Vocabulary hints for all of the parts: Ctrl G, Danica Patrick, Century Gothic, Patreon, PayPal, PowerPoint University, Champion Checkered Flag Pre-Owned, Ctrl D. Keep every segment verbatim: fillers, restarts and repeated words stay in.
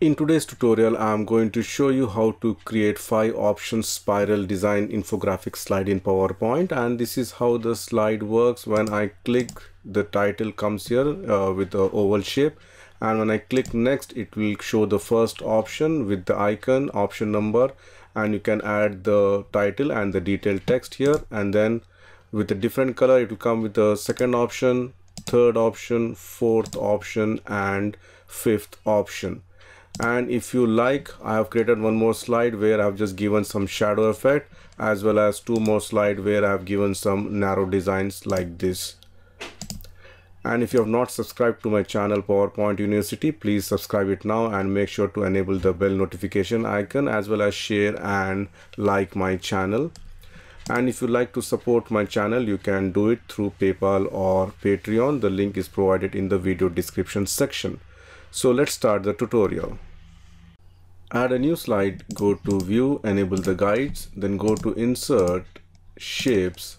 In today's tutorial, I'm going to show you how to create five option spiral design infographic slide in PowerPoint. And this is how the slide works. When I click, the title comes here uh, with the oval shape. And when I click next, it will show the first option with the icon, option number, and you can add the title and the detailed text here. And then with a different color, it will come with the second option, third option, fourth option, and fifth option. And if you like, I have created one more slide where I've just given some shadow effect, as well as two more slides where I've given some narrow designs like this. And if you have not subscribed to my channel PowerPoint University, please subscribe it now and make sure to enable the bell notification icon, as well as share and like my channel. And if you like to support my channel, you can do it through PayPal or Patreon. The link is provided in the video description section. So let's start the tutorial. Add a new slide, go to view, enable the guides, then go to insert shapes.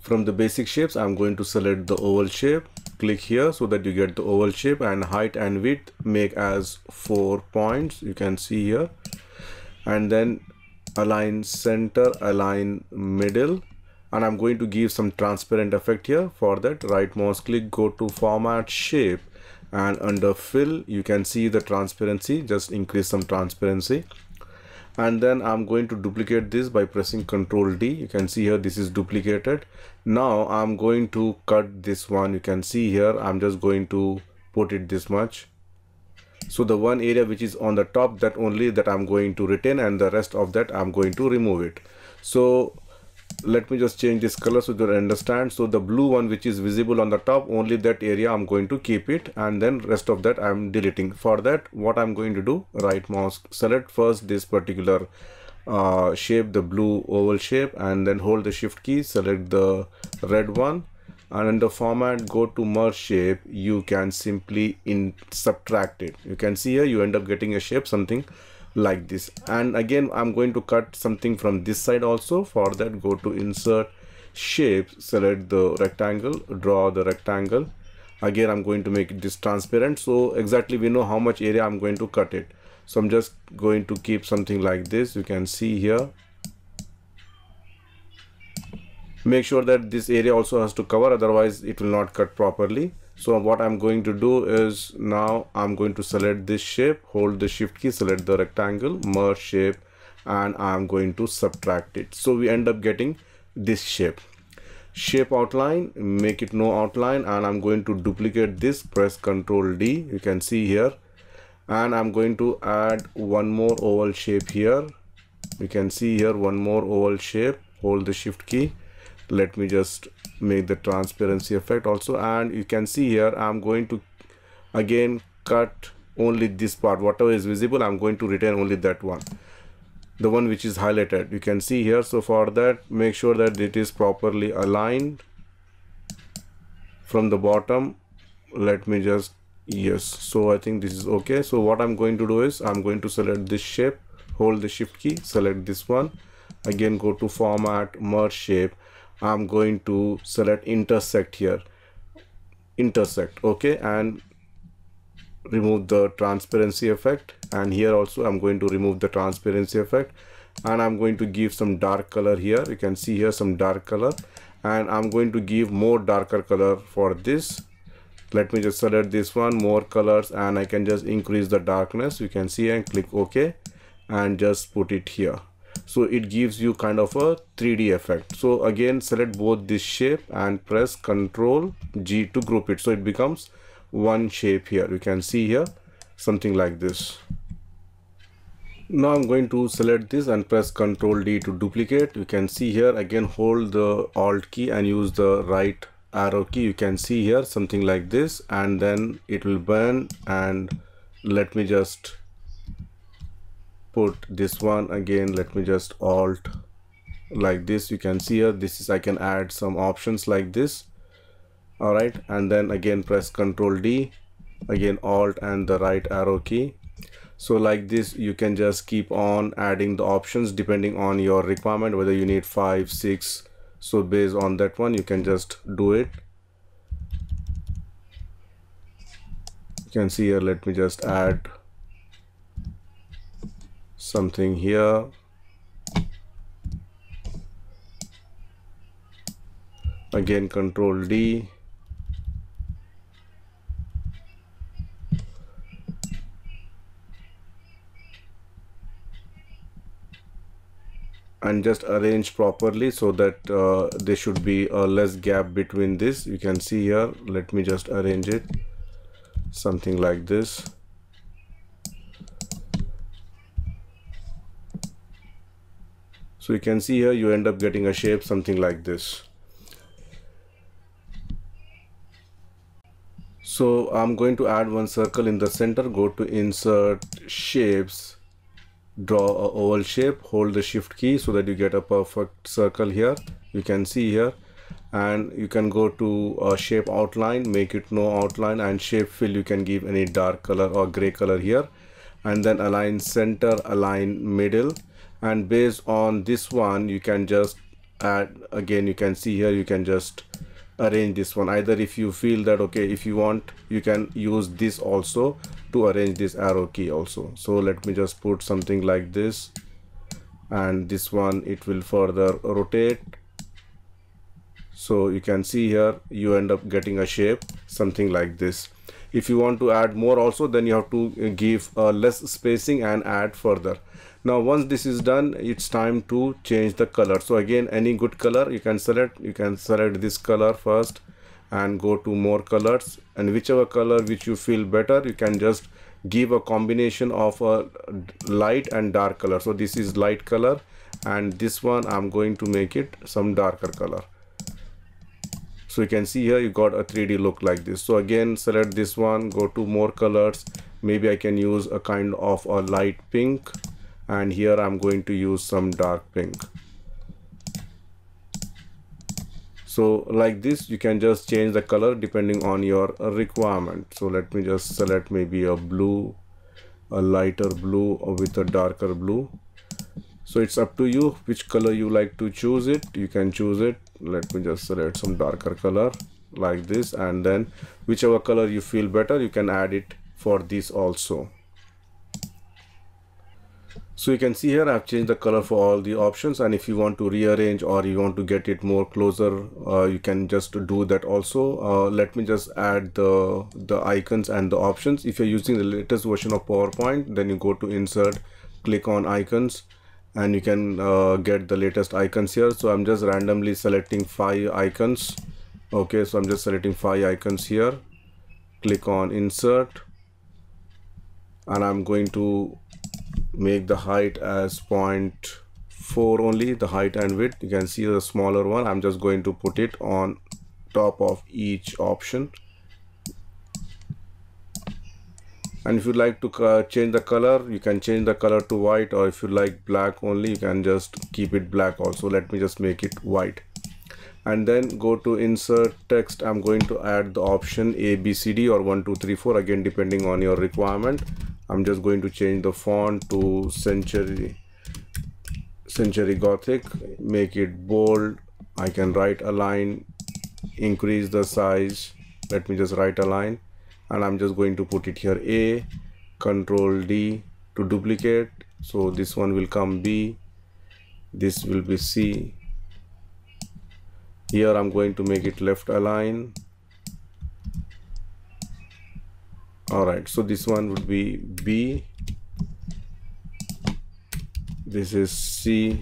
From the basic shapes, I'm going to select the oval shape. Click here so that you get the oval shape, and height and width make as four points. You can see here, and then align center, align middle, and I'm going to give some transparent effect here. For that, right mouse click, go to format shape, and under fill you can see the transparency. Just increase some transparency. And then I'm going to duplicate this by pressing Ctrl D. You can see here this is duplicated. Now I'm going to cut this one. You can see here I'm just going to put it this much. So the one area which is on the top, that only that I'm going to retain, and the rest of that I'm going to remove it. So let me just change this color so that you understand. So the blue one which is visible on the top, only that area I'm going to keep it, and then rest of that I'm deleting. For that, what I'm going to do, right mouse, select first this particular uh, shape, the blue oval shape, and then hold the shift key, select the red one, and under format go to merge shape. You can simply in subtract it. You can see here you end up getting a shape something like this. And again I'm going to cut something from this side also. For that, go to insert shape, select the rectangle, draw the rectangle. Again I'm going to make this transparent, so exactly we know how much area I'm going to cut it. So I'm just going to keep something like this. You can see here, make sure that this area also has to cover, otherwise it will not cut properly. So what I'm going to do is, now I'm going to select this shape, hold the shift key, select the rectangle, merge shape, and I'm going to subtract it. So we end up getting this shape. Shape outline, make it no outline, and I'm going to duplicate this, press Ctrl D. You can see here, and I'm going to add one more oval shape here. You can see here one more oval shape, hold the shift key. Let me just make the transparency effect also, and you can see here I'm going to again cut only this part. Whatever is visible, I'm going to retain only that one, the one which is highlighted. You can see here. So for that, make sure that it is properly aligned from the bottom. Let me just, yes, so I think this is okay. So what I'm going to do is, I'm going to select this shape, hold the shift key, select this one, again go to format, merge shape. I'm going to select intersect here, intersect, okay, and remove the transparency effect. And here also I'm going to remove the transparency effect, and I'm going to give some dark color here. You can see here some dark color, and I'm going to give more darker color for this. Let me just select this one, more colors, and I can just increase the darkness. You can see, and click OK, and just put it here. So it gives you kind of a three D effect. So again, select both this shape and press Ctrl G to group it. So it becomes one shape here. You can see here something like this. Now I'm going to select this and press Ctrl D to duplicate. You can see here, again hold the Alt key and use the right arrow key. You can see here something like this, and then it will burn. And let me just put this one again. Let me just alt like this. You can see here this is, I can add some options like this. All right, and then again press Ctrl D, again alt and the right arrow key. So like this you can just keep on adding the options depending on your requirement, whether you need five, six. So based on that one you can just do it. You can see here, let me just add something here. Again, Ctrl D. And just arrange properly so that uh, there should be a less gap between this. You can see here, let me just arrange it something like this. So you can see here you end up getting a shape something like this. So I'm going to add one circle in the center. Go to insert shapes, draw a oval shape, hold the shift key so that you get a perfect circle here. You can see here, and you can go to uh, shape outline, make it no outline, and shape fill you can give any dark color or gray color here, and then align center, align middle, and based on this one you can just add again. You can see here you can just arrange this one either if you feel that okay, if you want you can use this also to arrange this arrow key also. So let me just put something like this, and this one it will further rotate. So you can see here you end up getting a shape something like this. If you want to add more also, then you have to give uh, less spacing and add further. Now once this is done, it's time to change the color. So again, any good color you can select. You can select this color first and go to more colors, and whichever color which you feel better, you can just give a combination of a light and dark color. So this is light color, and this one I'm going to make it some darker color. So you can see here you got a three D look like this. So again, select this one, go to more colors. Maybe I can use a kind of a light pink, and here I'm going to use some dark pink. So like this, you can just change the color depending on your requirement. So let me just select maybe a blue, a lighter blue or with a darker blue. So it's up to you which color you like to choose it. You can choose it. Let me just select some darker color like this, and then whichever color you feel better, you can add it for this also. So you can see here I've changed the color for all the options, and if you want to rearrange or you want to get it more closer, uh, you can just do that also. Uh, let me just add the, the icons and the options. If you're using the latest version of PowerPoint, then you go to insert, click on icons, and you can uh, get the latest icons here. So I'm just randomly selecting five icons. Okay, so I'm just selecting five icons here. Click on insert, and I'm going to make the height as zero point four only, the height and width. You can see the smaller one. I'm just going to put it on top of each option. And if you like to uh, change the color, you can change the color to white, or if you like black only, you can just keep it black also. Let me just make it white, and then go to insert text. I'm going to add the option A, B, C, D or one, two, three, four, again depending on your requirement. I'm just going to change the font to Century, Century Gothic, make it bold. I can right align, increase the size. Let me just right align. And I'm just going to put it here A, Ctrl D to duplicate. So this one will come B, this will be C. Here I'm going to make it left align. Alright, so this one would be B, this is C,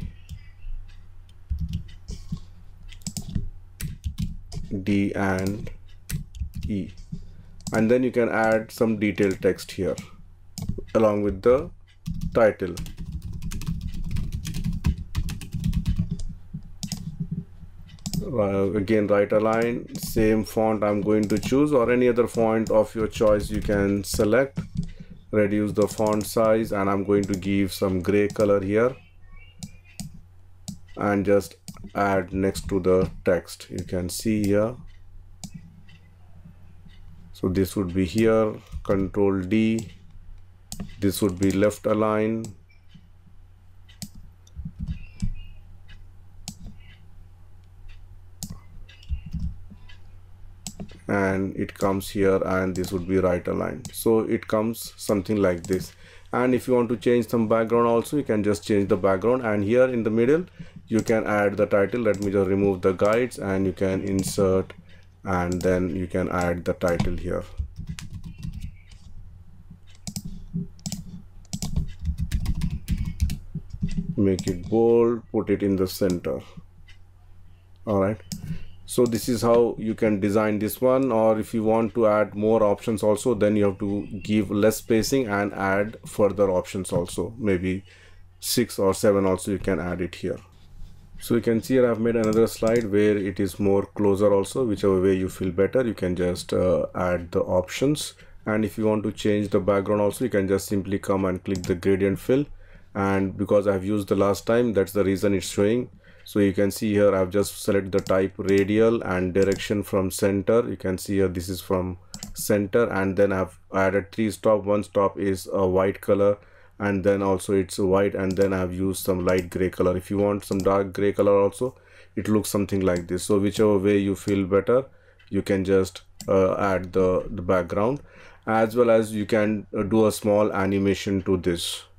D and E. And then you can add some detailed text here along with the title. Uh, again, right align, same font I'm going to choose, or any other font of your choice you can select. Reduce the font size, and I'm going to give some gray color here, and just add next to the text. You can see here. So this would be here, Ctrl D, this would be left align. And it comes here, and this would be right align. So it comes something like this. And if you want to change some background also, you can just change the background. And here in the middle, you can add the title. Let me just remove the guides, and you can insert, and then you can add the title here. Make it bold, put it in the center. All right, so this is how you can design this one. Or if you want to add more options also, then you have to give less spacing and add further options also, maybe six or seven also you can add it here. So you can see here I've made another slide where it is more closer also. Whichever way you feel better, you can just uh, add the options. And if you want to change the background also, you can just simply come and click the gradient fill. And because I've used the last time, that's the reason it's showing. So you can see here I've just selected the type radial and direction from center. You can see here this is from center, and then I've added three stop. One stop is a white color, and then also it's white, and then I've used some light gray color. If you want some dark gray color also, it looks something like this. So whichever way you feel better, you can just uh, add the, the background, as well as you can do a small animation to this.